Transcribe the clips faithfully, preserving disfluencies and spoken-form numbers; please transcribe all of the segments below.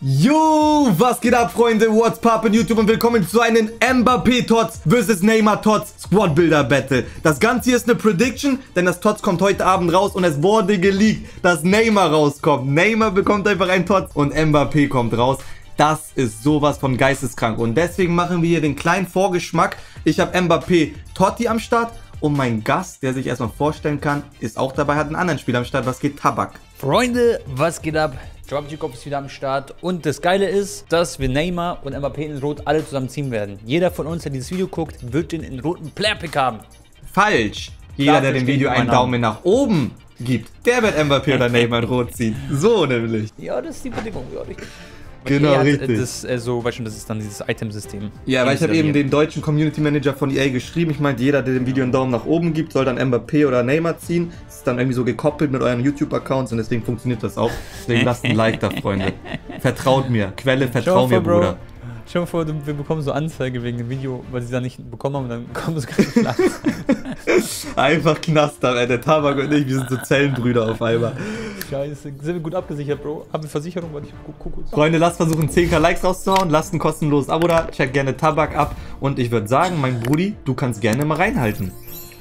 Yo, was geht ab, Freunde? What's poppin' YouTube und willkommen zu einem Mbappé Tots versus Neymar Tots Squad Builder Battle. Das Ganze hier ist eine Prediction, denn das Tots kommt heute Abend raus und es wurde geleakt, dass Neymar rauskommt. Neymar bekommt einfach einen Tots und Mbappé kommt raus. Das ist sowas von geisteskrank und deswegen machen wir hier den kleinen Vorgeschmack. Ich habe Mbappé Totti am Start und mein Gast, der sich erstmal vorstellen kann, ist auch dabei, hat einen anderen Spieler am Start. Was geht, Tabak? Freunde, was geht ab? Dropkick ist wieder am Start und das Geile ist, dass wir Neymar und Mbappé in Rot alle zusammenziehen werden. Jeder von uns, der dieses Video guckt, wird den in roten Player-Pick haben. Falsch! Jeder, Dafür der dem Video einen Daumen nach oben gibt, der wird Mbappé oder Neymar in Rot ziehen. So nämlich. Ja, das ist die Bedingung, glaube ich. Genau, E A richtig. Das, also, weißt du, das ist dann dieses Item-System. Ja, weil ich habe eben den deutschen Community Manager von E A geschrieben. Ich meinte, jeder, der dem Video einen Daumen nach oben gibt, soll dann Mbappé oder Neymar ziehen. Das ist dann irgendwie so gekoppelt mit euren YouTube-Accounts und deswegen funktioniert das auch. Deswegen lasst ein Like da, Freunde. Vertraut mir. Quelle, vertraut mir, Bruder. Schon vor, wir bekommen so Anzeige wegen dem Video, weil sie da nicht bekommen haben, dann kommen sie ganz Knast. Einfach Knast, Alter. Der Tabak und ich, wir sind so Zellenbrüder auf einmal. Scheiße, sind wir gut abgesichert, Bro. Haben wir Versicherung, weil ich gucke. Freunde, lasst versuchen, zehntausend Likes rauszuhauen, lasst ein kostenloses Abo da, check gerne Tabak ab und ich würde sagen, mein Brudi, du kannst gerne mal reinhalten.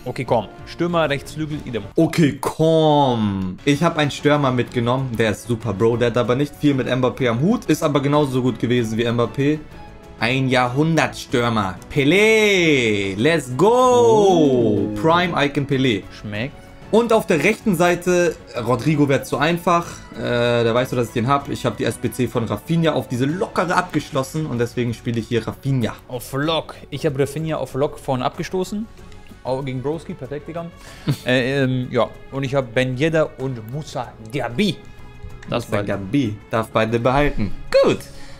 Okay, komm. Stürmer, Rechtsflügel, idem. Okay, komm. Ich habe einen Stürmer mitgenommen. Der ist super, Bro. Der hat aber nicht viel mit Mbappé am Hut. Ist aber genauso gut gewesen wie Mbappé. Ein Jahrhundertstürmer. Pelé. Let's go. Oh. Prime Icon Pelé. Schmeckt. Und auf der rechten Seite, Rodrigo wäre zu einfach. Äh, da weißt du, dass ich den habe. Ich habe die S B C von Rafinha auf diese lockere abgeschlossen. Und deswegen spiele ich hier Rafinha. Auf Lock. Ich habe Rafinha auf Lock vorne abgestoßen. Gegen Broski, perfekt gegangen. äh, ähm, ja, und ich habe Ben Yedder und Musa Diaby. Das war Diaby. Darf beide behalten. Gut.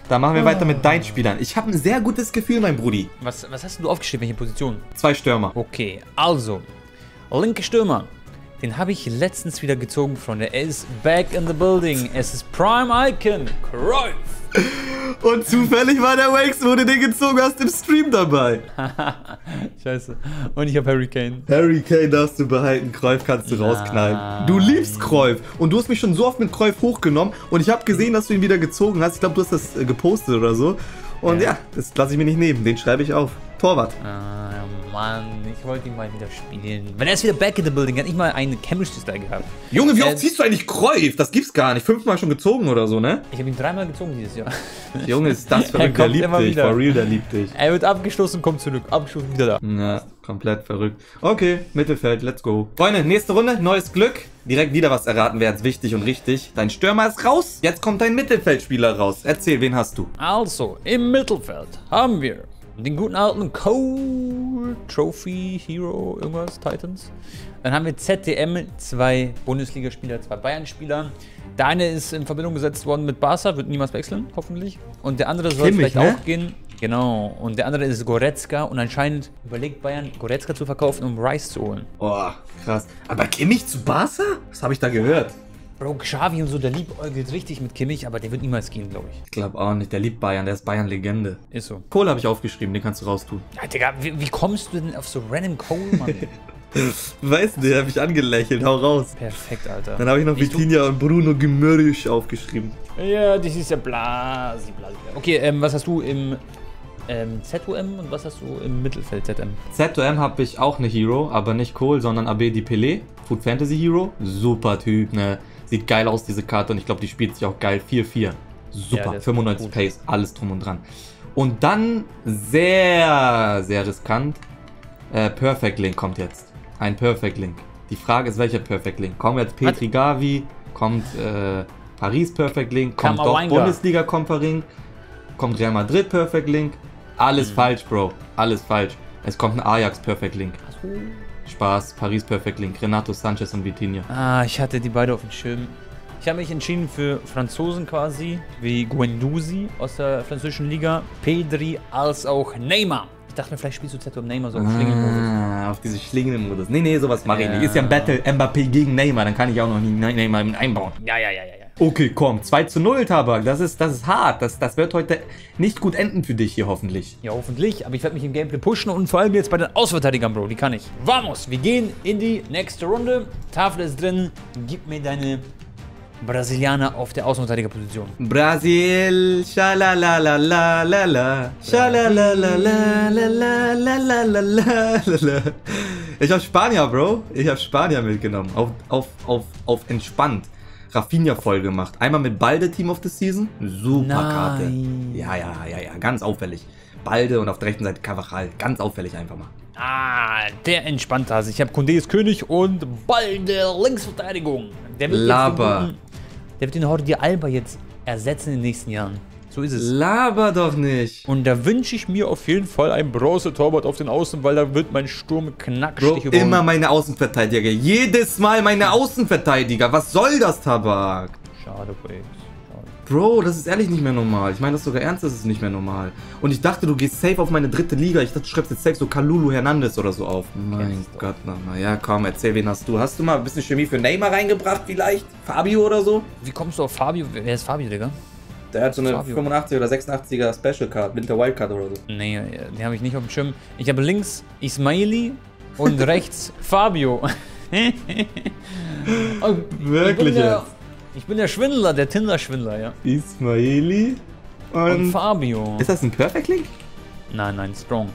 Dann machen wir oh. weiter mit deinen Spielern. Ich habe ein sehr gutes Gefühl, mein Brudi. Was, was hast du aufgeschrieben? Welche Position? Zwei Stürmer. Okay, also. Linke Stürmer. Den habe ich letztens wieder gezogen, Freunde. Er ist back in the building. Es ist Prime Icon. Cruyff. Und zufällig war der Wakes, wo du den gezogen hast, im Stream dabei. Scheiße. Und ich habe Harry Kane. Harry Kane darfst du behalten, Cruyff kannst du Nein. rausknallen. Du liebst Cruyff. Und du hast mich schon so oft mit Cruyff hochgenommen. Und ich habe gesehen, dass du ihn wieder gezogen hast. Ich glaube, du hast das gepostet oder so. Und ja, ja das lasse ich mir nicht nehmen. Den schreibe ich auf. Torwart. Ah, Mann, ich wollte ihn mal wieder spielen. Wenn er ist wieder back in the building, hat nicht mal einen Chemistry-Style gehabt. Junge, wie oft ziehst du eigentlich Cruyff? Das gibt's gar nicht. Fünfmal schon gezogen oder so, ne? Ich habe ihn dreimal gezogen dieses Jahr. Junge, ist das verrückt. Der liebt dich. For real, der liebt dich. Er wird abgeschlossen, kommt zurück. Abgeschlossen, wieder da. Na, komplett verrückt. Okay, Mittelfeld, let's go. Freunde, nächste Runde, neues Glück. Direkt wieder was erraten, wäre jetzt wichtig und richtig. Dein Stürmer ist raus. Jetzt kommt dein Mittelfeldspieler raus. Erzähl, wen hast du? Also, im Mittelfeld haben wir den guten alten Cole, Trophy, Hero, irgendwas, Titans. Dann haben wir Z D M, zwei Bundesligaspieler, zwei Bayern-Spieler. Der eine ist in Verbindung gesetzt worden mit Barca, wird niemals wechseln, hoffentlich. Und der andere soll Kimmich, vielleicht ne? auch gehen. Genau. Und der andere ist Goretzka. Und anscheinend überlegt Bayern, Goretzka zu verkaufen, um Rice zu holen. Oh, krass. Aber Kimmich zu Barca? Was habe ich da gehört? Bro, Xavi und so, der liebt Eugels richtig mit Kimmich, aber der wird niemals gehen, glaube ich. Ich glaube auch nicht, der liebt Bayern, der ist Bayern-Legende. Ist so. Kohl habe ich aufgeschrieben, den kannst du raustun. Ja, Digga, wie, wie kommst du denn auf so random Kohl, Mann? Weißt du, der hat mich angelächelt, hau raus. Perfekt, Alter. Dann habe ich noch Vitinha und Bruno Guimarães aufgeschrieben. Ja, das ist ja Blasi, Blasi. Okay, ähm, was hast du im ähm, Z O M und was hast du im Mittelfeld Z M? Z O M habe ich auch eine Hero, aber nicht Kohl, sondern Abedi Pelé, Food Fantasy Hero. Super Typ, ne? Sieht geil aus, diese Karte, und ich glaube, die spielt sich auch geil. vier vier. Super, ja, fünfundneunzig Pace, alles drum und dran. Und dann, sehr, sehr riskant, äh, Perfect Link kommt jetzt. Ein Perfect Link. Die Frage ist, welcher Perfect Link? Kommt jetzt Petri Gavi, kommt äh, Paris Perfect Link, kommt doch Bundesliga Comparing, kommt Real Madrid Perfect Link. Alles mhm. falsch, Bro, alles falsch. Es kommt ein Ajax Perfect Link. Spaß, Paris Perfect Link, Renato Sanchez und Vitinha. Ah, ich hatte die beide auf dem Schirm. Ich habe mich entschieden für Franzosen quasi, wie Guendouzi aus der französischen Liga, Pedri als auch Neymar. Ich dachte mir, vielleicht spielst du Z um Neymar so auf ah, Schlingel-Modus. Auf diese Schlingel-Modus. Nee, nee, sowas mache ich nicht. Ist ja ein Battle Mbappé gegen Neymar, dann kann ich auch noch nie Neymar mit einbauen. Ja, ja, ja, ja. Okay, komm, zwei zu null, Tabak, das ist, das ist hart, das, das wird heute nicht gut enden für dich hier, hoffentlich. Ja, hoffentlich, aber ich werde mich im Gameplay pushen und vor allem jetzt bei den Außenverteidigern, Bro, die kann ich. Vamos, wir gehen in die nächste Runde, Tafel ist drin, gib mir deine Brasilianer auf der Außenverteidigerposition. Brasil, schalalalalalala, schalalalalalalalalala. Ich hab Spanier, Bro. Ich hab Spanier mitgenommen. Auf, auf, auf, auf entspannt. Rafinha voll gemacht. Einmal mit Balde Team of the Season. Super Karte. Ja, ja, ja, ja. Ganz auffällig. Balde und auf der rechten Seite Kavachal. Ganz auffällig einfach mal. Ah, der entspannt hat sich. Ich habe Kounde ist König und Balde Linksverteidigung. Der wird Laber. Den, der wird den Jordi Alba jetzt ersetzen in den nächsten Jahren. So ist es. Laber doch nicht. Und da wünsche ich mir auf jeden Fall einen Bronze-Torwart auf den Außen, weil da wird mein Sturm knackig. Immer meine Außenverteidiger. Jedes Mal meine Außenverteidiger. Was soll das, Tabak? Schade, Kollege. Bro, das ist ehrlich nicht mehr normal. Ich meine das sogar ernst, das ist nicht mehr normal. Und ich dachte, du gehst safe auf meine dritte Liga. Ich dachte, du schreibst jetzt safe so Kalulu Hernandez oder so auf. Mein Gott, na, na ja, komm, erzähl, wen hast du? Hast du mal ein bisschen Chemie für Neymar reingebracht vielleicht? Fabio oder so? Wie kommst du auf Fabio? Wer ist Fabio, Digga? Der hat so eine Fabio. fünfundachtziger oder sechsundachtziger Special Card, Winter Wildcard oder so. Nee, den habe ich nicht auf dem Schirm. Ich habe links Ismaili und rechts Fabio. Wirklich jetzt? Ich bin der Schwindler, der Tinder-Schwindler, ja. Ismaili und, und Fabio. Ist das ein Perfect Link? Nein, nein, Strong.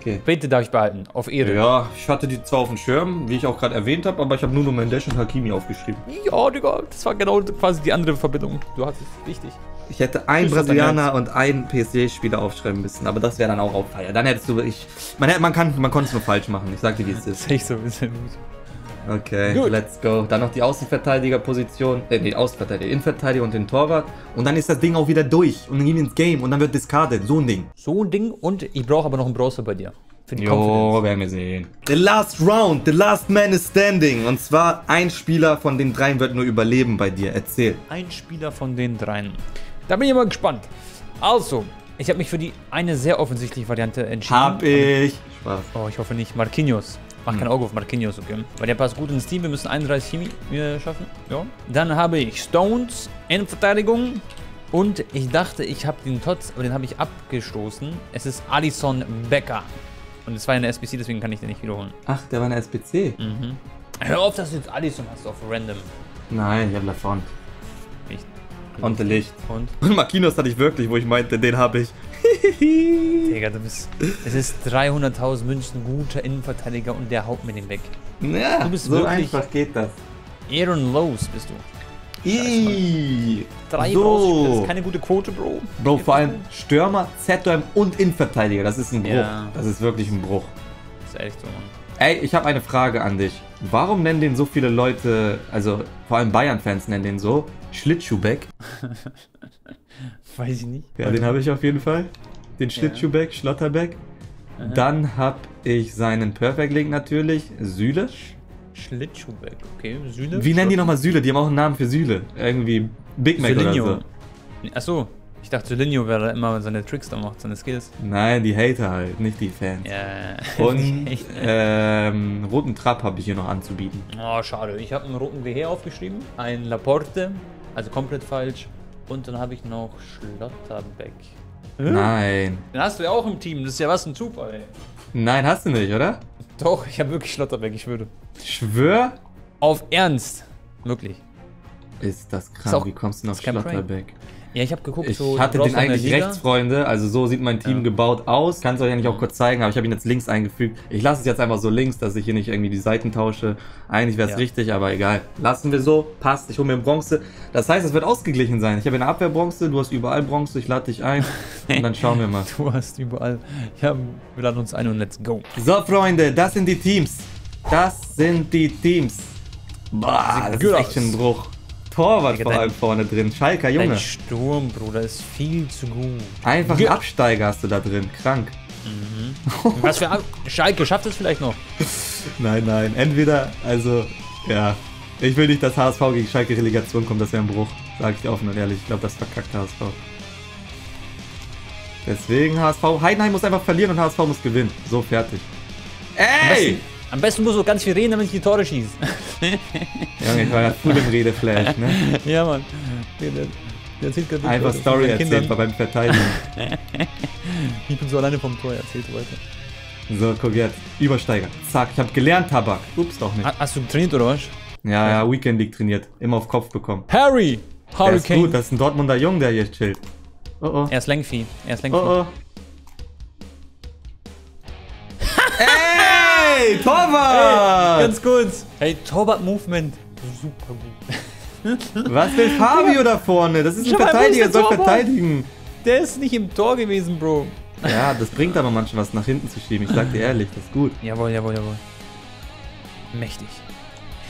Okay. Bitte darf ich behalten, auf Ehre. Ja, ich hatte die zwar auf dem Schirm, wie ich auch gerade erwähnt habe, aber ich habe nur noch mein Dash und Hakimi aufgeschrieben. Ja, Digga, das war genau quasi die andere Verbindung. Du hattest es richtig. Ich hätte einen Brasilianer und einen P S G-Spieler aufschreiben müssen, aber das wäre dann auch Auffall. Dann hättest du wirklich... Man, man, man konnte es nur falsch machen, ich sag dir, wie es ist. Das ist echt so ein bisschen gut. Okay, Good. Let's go. Dann noch die Außenverteidigerposition, äh, die Außenverteidiger, Innenverteidiger und den Torwart. Und dann ist das Ding auch wieder durch. Und dann gehen wir ins Game und dann wird discarded. So ein Ding. So ein Ding und ich brauche aber noch einen Browser bei dir. Für die Jo, werden wir sehen. The last round, the last man is standing. Und zwar ein Spieler von den dreien wird nur überleben bei dir. Erzähl. Ein Spieler von den dreien. Da bin ich mal gespannt. Also, ich habe mich für die eine sehr offensichtliche Variante entschieden. Hab ich. Spaß. Oh, ich hoffe nicht. Marquinhos. Mach kein Auge auf Marquinhos, okay? Weil der passt gut ins Team. Wir müssen einunddreißig Chemie äh, schaffen. Ja. Dann habe ich Stones, Endverteidigung. Und ich dachte, ich habe den Tots, aber den habe ich abgestoßen. Es ist Alisson Becker. Und es war in der S B C, deswegen kann ich den nicht wiederholen. Ach, der war in der S B C? Mhm. Hör auf, dass du jetzt Alisson hast auf Random. Nein, ich habe Lafont. Nicht. Und Licht. Und? Und Marquinhos hatte ich wirklich, wo ich meinte, den habe ich. Digga, du bist. Es ist dreihunderttausend München, guter Innenverteidiger und der haut mir den weg. Ja, du bist so wirklich einfach geht das. Ehrenlos bist du. Iiii. Drei so. Brauchst, das ist keine gute Quote, Bro. Bro, vor allem Stürmer, Z M und Innenverteidiger. Das ist ein Bruch. Ja. Das ist wirklich ein Bruch. Das ist ehrlich so, Mann. Ey, ich habe eine Frage an dich. Warum nennen den so viele Leute, also vor allem Bayern-Fans nennen den so, Schlittschuhbeck? Weiß ich nicht. Ja, den habe ich auf jeden Fall. Den Schlittschuhbeck, ja. Schlotterbeck. Aha. Dann habe ich seinen Perfect Link natürlich, Süle. Schlittschuhbeck, okay. Süle. Wie nennen die nochmal Süle? Die haben auch einen Namen für Süle. Irgendwie Big Mac Solinio. Oder so. Achso, ich dachte Solinio wäre immer seine Tricks da macht, seine Skills. Nein, die Hater halt, nicht die Fans. Ja. Und ähm, roten Trapp habe ich hier noch anzubieten. Oh, schade. Ich habe einen roten Gehe aufgeschrieben, einen Laporte, also komplett falsch. Und dann habe ich noch Schlotterbeck. Hm? Nein. Den hast du ja auch im Team. Das ist ja was ein Zufall, ey. Nein, hast du nicht, oder? Doch, ich habe wirklich Schlotterbeck, ich schwöre. Schwör? Auf Ernst. Wirklich. Ist das krank. Ist auch, wie kommst du noch Schlotterbeck? Ja, ich habe geguckt, ich so... Ich hatte den eigentlich rechts, Freunde. Also so sieht mein Team ja. gebaut aus. Kann es euch eigentlich auch kurz zeigen, aber ich habe ihn jetzt links eingefügt. Ich lasse es jetzt einfach so links, dass ich hier nicht irgendwie die Seiten tausche. Eigentlich wäre es ja. richtig, aber egal. Lassen wir so. Passt. Ich hole mir einen Bronze. Das heißt, es wird ausgeglichen sein. Ich habe in der Abwehr Bronze, du hast überall Bronze. Ich lade dich ein und dann schauen wir mal. Du hast überall... Ja, wir laden uns ein und let's go. So, Freunde, das sind die Teams. Das sind die Teams. Boah, das ist echt ein Bruch. Torwart vor allem vorne drin. Schalker, Junge. Dein Sturm, Bruder, ist viel zu gut. Einfach einen Absteiger hast du da drin. Krank. Mhm. Was für Ab Schalke, schafft es vielleicht noch? Nein, nein. Entweder, also, ja. Ich will nicht, dass H S V gegen Schalke Relegation kommt. Das wäre ein Bruch. Sag ich offen und ehrlich. Ich glaube, das verkackt H S V. Deswegen H S V. Heidenheim muss einfach verlieren und H S V muss gewinnen. So, fertig. Ey! Am besten musst du ganz viel reden, damit ich die Tore schieße. Junge, ich war ja cool im Redeflash, ne? Ja, Mann. Der, der erzählt gerade einfach Story erzählt beim Verteidigen. Ich bin so alleine vom Tor erzählt heute. So, guck jetzt. Übersteiger. Zack, ich hab gelernt, Tabak. Ups, doch nicht. Hast du trainiert oder was? Ja, ja, Weekend League trainiert. Immer auf Kopf bekommen. Harry! Harry der ist Kane. Gut, das ist ein Dortmunder Jung, der hier chillt. Oh, oh. Er ist Lengvieh. Er ist Lengvieh. Oh, oh. Hey, Torwart! Hey, ganz kurz. Hey, Torwart-Movement. Super gut. Was will Fabio da vorne? Das ist ein Verteidiger, der soll verteidigen. Der ist nicht im Tor gewesen, Bro. Ja, das bringt aber manchmal was, nach hinten zu schieben. Ich sag dir ehrlich, das ist gut. Jawohl, jawohl, jawohl. Mächtig.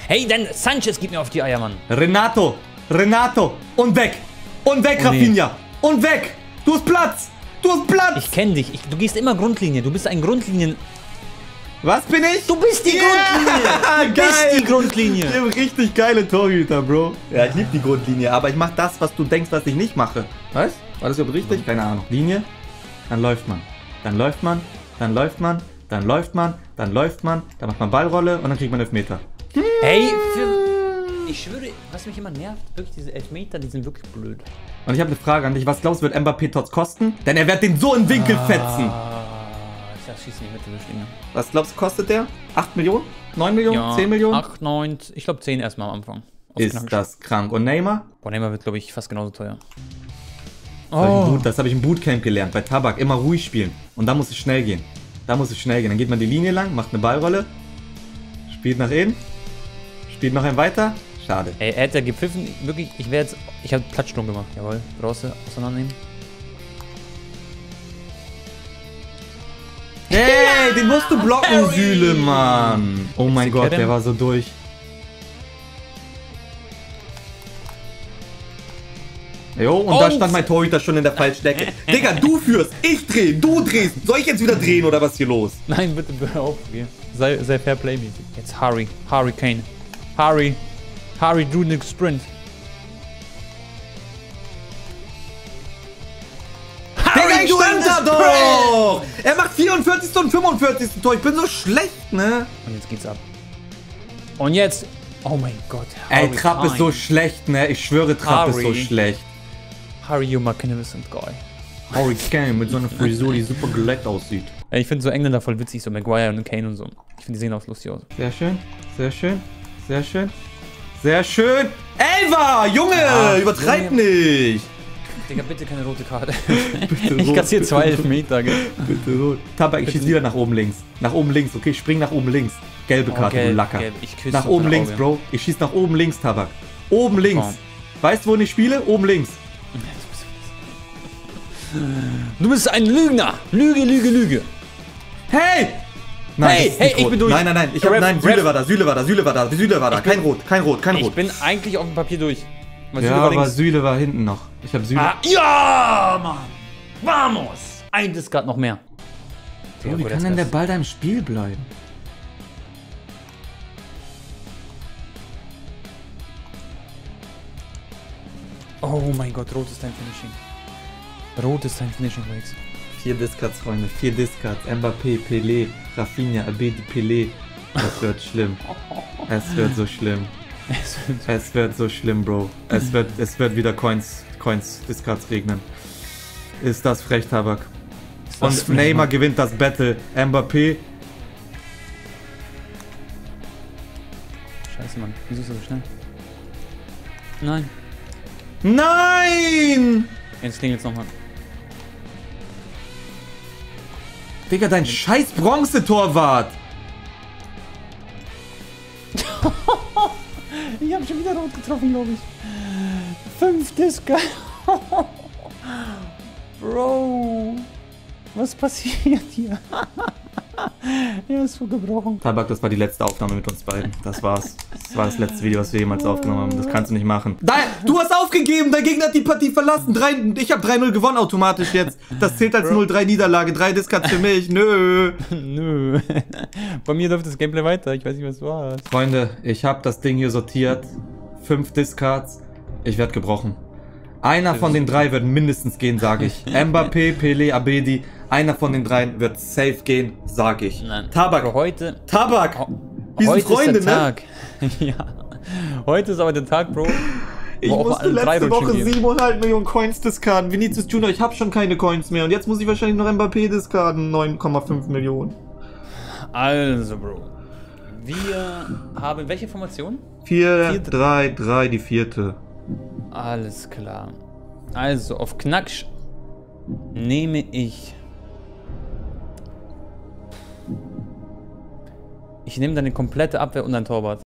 Hey, dann Sanchez gibt mir auf die Eier, Mann. Renato, Renato. Und weg. Und weg, oh, Rafinha. Nee. Und weg. Du hast Platz. Du hast Platz. Ich kenne dich. Ich, du gehst immer Grundlinie. Du bist ein Grundlinien... Was bin ich? Du bist die yeah. Grundlinie! Du Geil. bist die Grundlinie! Ich bin richtig geile Torhüter, Bro. Ja, ich liebe die Grundlinie, aber ich mache das, was du denkst, was ich nicht mache. Weißt? War das überhaupt richtig? Keine Ahnung. Linie, dann läuft man. Dann läuft man, dann läuft man, dann läuft man, dann läuft man, dann macht man Ballrolle und dann kriegt man Elfmeter. Hey, für, ich schwöre, was mich immer nervt, wirklich diese Elfmeter, die sind wirklich blöd. Und ich habe eine Frage an dich. Was glaubst du, wird Mbappé Tots kosten? Denn er wird den so in Winkel ah. fetzen. Das schießt in die Mitte, das Ding. Was glaubst du, kostet der? acht Millionen? neun Millionen? Ja, zehn Millionen? acht, neun, ich glaube zehn erstmal am Anfang. Ist das krank. Und Neymar? Boah, Neymar wird, glaube ich, fast genauso teuer. Oh. Das habe ich im Bootcamp gelernt, bei Tabak. Immer ruhig spielen. Und da muss es schnell gehen. Da muss es schnell gehen. Dann geht man die Linie lang, macht eine Ballrolle, spielt nach innen, spielt noch einen weiter. Schade. Ey, er hätte gepfiffen, wirklich, ich wäre jetzt, ich habe Platzsturm gemacht. Jawohl, Brause auseinandernehmen. Hey, den musst du blocken, Süle, Mann. Oh mein Gott, der war so durch. Jo, und oh. da stand mein Torhüter schon in der falschen Ecke. Digga, du führst, ich drehe, du drehst. Soll ich jetzt wieder drehen oder was ist hier los? Nein, bitte, hör auf. Sei, sei fair play mäßig. Jetzt Harry, Harry Kane. Harry, Harry, do nix Sprint. Harry, du stand da doch! Er macht vierundvierzigsten und fünfundvierzigsten Tor. Ich bin so schlecht, ne? Und jetzt geht's ab. Und jetzt... Oh mein Gott, Harry. Ey, Trapp Kane. ist so schlecht, ne? Ich schwöre, Trapp Harry. ist so schlecht. Harry, you magnificent guy. Harry Kane mit so einer Frisur, die super geleckt aussieht. Ey, ich finde so Engländer voll witzig, so Maguire und Kane und so. Ich finde, die sehen auch lustig aus. Sehr schön, sehr schön, sehr schön, sehr schön. Elva, Junge, ja, übertreib Junge. nicht. Digga, bitte keine rote Karte. Bitte ich kassiere zwei Elfmeter, gell? Bitte rot. Tabak, ich schieße wieder nach oben links. Nach oben links, okay? Ich spring nach oben links. Gelbe Karte, oh, gelb, du Lacker. Gelb. Ich nach oben links, Auge. Bro. Ich schieße nach oben links, Tabak. Oben links. Oh. Weißt du, wo ich spiele? Oben links. Du bist ein Lügner. Lüge, Lüge, Lüge. Hey! Nein, hey, hey, ich bin durch. Nein, nein, nein. Ich hab, nein, Süle war da, Süle war da, Süle war da, Süle war da. Kein Rot, kein Rot, kein Rot. Ich bin eigentlich auf dem Papier durch. Weil ja, Süle war aber Süle war hinten noch. Ich hab Süle. Ah, ja, Mann! Vamos! Ein Discard noch mehr. Bro, ja, wie kann denn der Ball da im Spiel bleiben? Oh mein Gott, Rot ist dein Finishing. Rot ist dein Finishing, Leute. Vier Discards, Freunde. Vier Discards. Mbappé, Pelé, Rafinha, Abedi Pelé. Das wird schlimm. Es wird so schlimm. Es wird, es wird so schlimm, Bro. Es wird, es wird wieder Coins, Coins, Discards regnen. Ist das frech, Tabak. Und Neymar gewinnt das Battle. Mbappé. Scheiße, Mann. Wieso ist er so schnell? Nein. Nein! Jetzt klingelt's nochmal. Digga, dein scheiß Bronze-Torwart! Ich hab schon wieder rot getroffen, glaube ich. Fünf Discards. Bro. Was passiert hier? Er ist so gebrochen. Tabak, das war die letzte Aufnahme mit uns beiden. Das war's. Das war das letzte Video, was wir jemals aufgenommen haben. Das kannst du nicht machen. Nein, du hast aufgegeben. Dein Gegner hat die Partie verlassen. Drei, ich habe drei null gewonnen automatisch jetzt. Das zählt als null drei Niederlage. Drei Discards für mich. Nö. Nö. Bei mir läuft das Gameplay weiter. Ich weiß nicht, was war. Freunde, ich habe das Ding hier sortiert. Fünf Discards. Ich werde gebrochen. Einer von den drei wird mindestens gehen, sage ich. Mbappé, Pelé, Abedi. Einer von den dreien wird safe gehen, sage ich. Nein. Tabak. Aber heute. Tabak. Ho Wir heute sind Freunde, ist der ne? Tag. Ja. Heute ist aber der Tag, Bro. Ich Boah, musste letzte Woche siebeneinhalb Millionen Coins discarden. Vinicius Junior, ich habe schon keine Coins mehr. Und jetzt muss ich wahrscheinlich noch Mbappé discarden. neun Komma fünf Millionen. Also, Bro. Wir haben welche Formation? vier drei drei, die vierte. Alles klar. Also, auf Knacksch nehme ich... Ich nehme deine komplette Abwehr und dein Torwart.